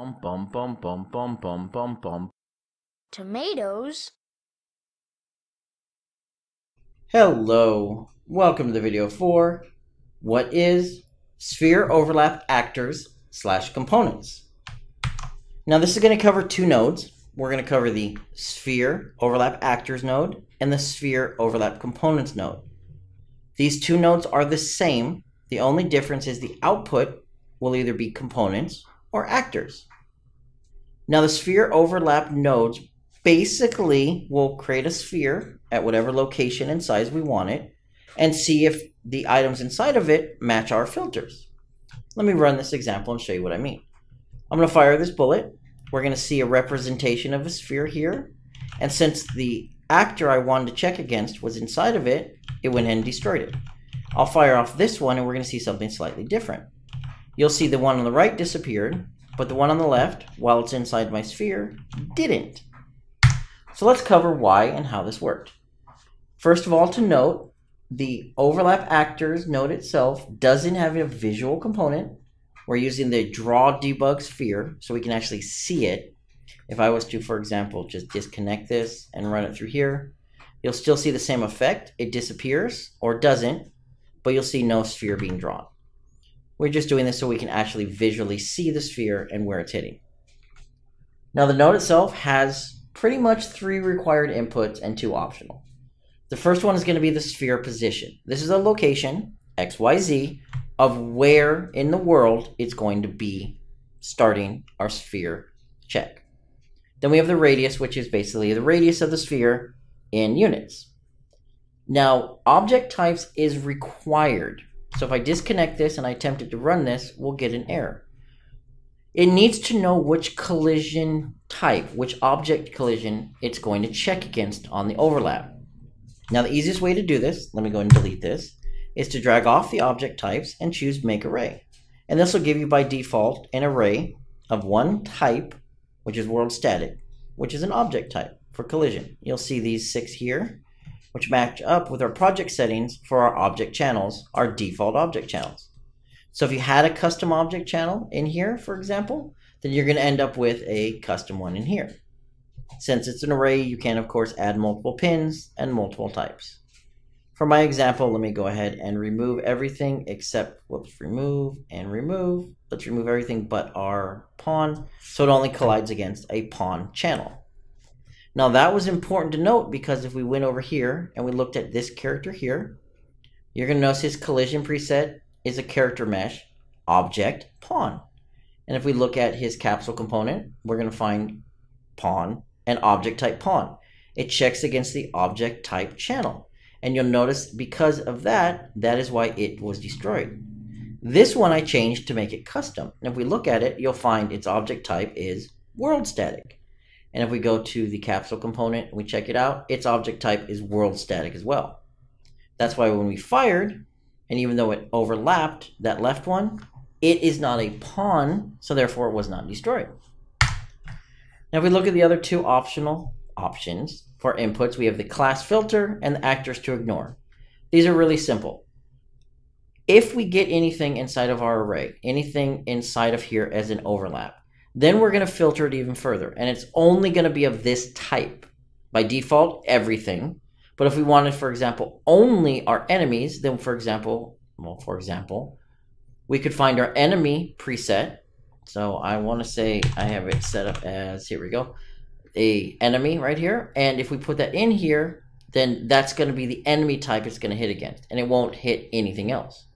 Pom pom pom pom pom pom pom pom. Tomatoes. Hello, welcome to the video for what is Sphere Overlap Actors / Components. Now this is going to cover two nodes. We're going to cover the Sphere Overlap Actors node and the Sphere Overlap Components node. These two nodes are the same. The only difference is the output will either be components or actors. Now the sphere overlap nodes basically will create a sphere at whatever location and size we want it and see if the items inside of it match our filters. Let me run this example and show you what I mean. I'm going to fire this bullet. We're going to see a representation of a sphere here, and since the actor I wanted to check against was inside of it, it went ahead and destroyed it. I'll fire off this one and we're going to see something slightly different. You'll see the one on the right disappeared, but the one on the left, while it's inside my sphere, didn't. So let's cover why and how this worked. First of all, to note, the overlap actors node itself doesn't have a visual component. We're using the draw debug sphere so we can actually see it. If I was to, for example, just disconnect this and run it through here, you'll still see the same effect. It disappears or doesn't, but you'll see no sphere being drawn. We're just doing this so we can actually visually see the sphere and where it's hitting. Now the node itself has pretty much three required inputs and two optional. The first one is going to be the sphere position. This is a location, XYZ, of where in the world it's going to be starting our sphere check. Then we have the radius, which is basically the radius of the sphere in units. Now object types is required. So if I disconnect this and I attempted to run this, we'll get an error. It needs to know which collision type, which object collision it's going to check against on the overlap. Now the easiest way to do this, let me go and delete this, is to drag off the object types and choose make array. And this will give you by default an array of one type, which is world static, which is an object type for collision. You'll see these 6 here, which match up with our project settings for our object channels, our default object channels. So if you had a custom object channel in here, for example, then you're going to end up with a custom one in here. Since it's an array, you can, of course, add multiple pins and multiple types. For my example, let me go ahead and remove everything except, whoops, remove and remove. Let's remove everything but our pawn, so it only collides against a pawn channel. Now that was important to note, because if we went over here and we looked at this character here, you're going to notice his collision preset is a character mesh object pawn. And if we look at his capsule component, we're going to find pawn and object type pawn. It checks against the object type channel. And you'll notice because of that, that is why it was destroyed. This one I changed to make it custom. And if we look at it, you'll find its object type is world static. And if we go to the capsule component and we check it out, its object type is world static as well. That's why when we fired, and even though it overlapped that left one, it is not a pawn, so therefore it was not destroyed. Now if we look at the other two optional options for inputs, we have the class filter and the actors to ignore. These are really simple. If we get anything inside of our array, anything inside of here as an overlap, then we're going to filter it even further, and it's only going to be of this type. By default, everything. But if we wanted, for example, only our enemies, then for example, we could find our enemy preset. So I want to say I have it set up as, here we go, a enemy right here. And if we put that in here, then that's going to be the enemy type it's going to hit against, and it won't hit anything else.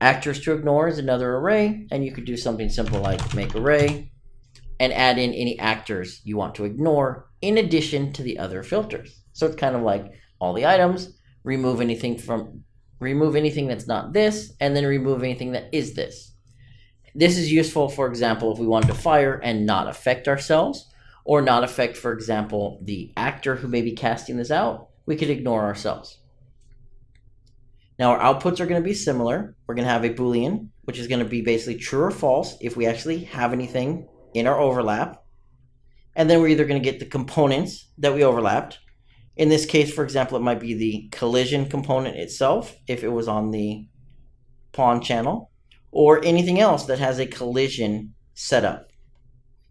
Actors to ignore is another array, and you could do something simple like make array and add in any actors you want to ignore in addition to the other filters. So it's kind of like all the items, remove anything that's not this, and then remove anything that is this. This is useful, for example, if we wanted to fire and not affect ourselves, or not affect, for example, the actor who may be casting this out, we could ignore ourselves. Now our outputs are going to be similar. We're going to have a Boolean, which is going to be basically true or false if we actually have anything in our overlap. And then we're either going to get the components that we overlapped. In this case, for example, it might be the collision component itself if it was on the pawn channel, or anything else that has a collision setup.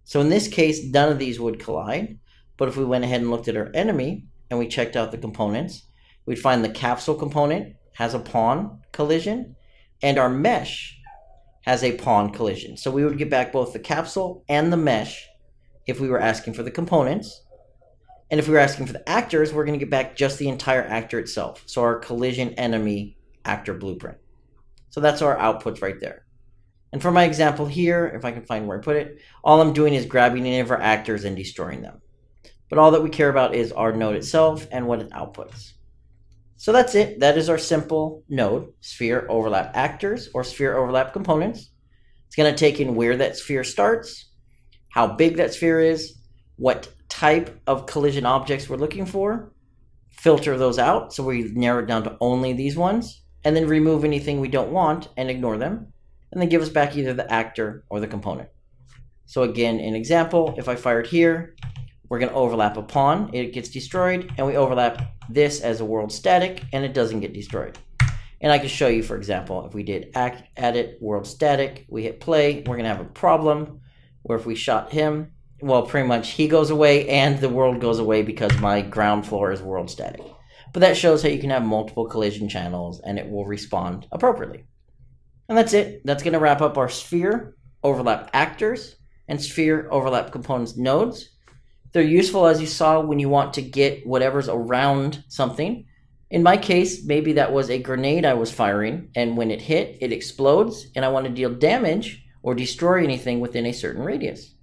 So in this case, none of these would collide. But if we went ahead and looked at our enemy and we checked out the components, we'd find the capsule component has a pawn collision and our mesh has a pawn collision. So we would get back both the capsule and the mesh if we were asking for the components. And if we were asking for the actors, we're going to get back just the entire actor itself. So our collision enemy actor blueprint. So that's our outputs right there. And for my example here, if I can find where I put it, all I'm doing is grabbing any of our actors and destroying them. But all that we care about is our node itself and what it outputs. So that's it. That is our simple node, sphere overlap actors or sphere overlap components. It's going to take in where that sphere starts, how big that sphere is, what type of collision objects we're looking for, filter those out so we narrow it down to only these ones, and then remove anything we don't want and ignore them, and then give us back either the actor or the component. So again, an example, if I fired here, we're going to overlap a pawn, it gets destroyed, and we overlap this as a world static, and it doesn't get destroyed. And I can show you, for example, if we did edit world static, we hit play, we're going to have a problem where if we shot him, well, pretty much he goes away and the world goes away because my ground floor is world static. But that shows how you can have multiple collision channels and it will respond appropriately. And that's it. That's going to wrap up our sphere overlap actors and sphere overlap components nodes. They're useful, as you saw, when you want to get whatever's around something. In my case, maybe that was a grenade I was firing, and when it hit, it explodes, and I want to deal damage or destroy anything within a certain radius.